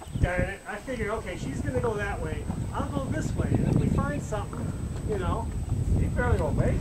God darn it. I figured, okay, she's going to go that way. I'll go this way. And if we find something, you know, you barely awake.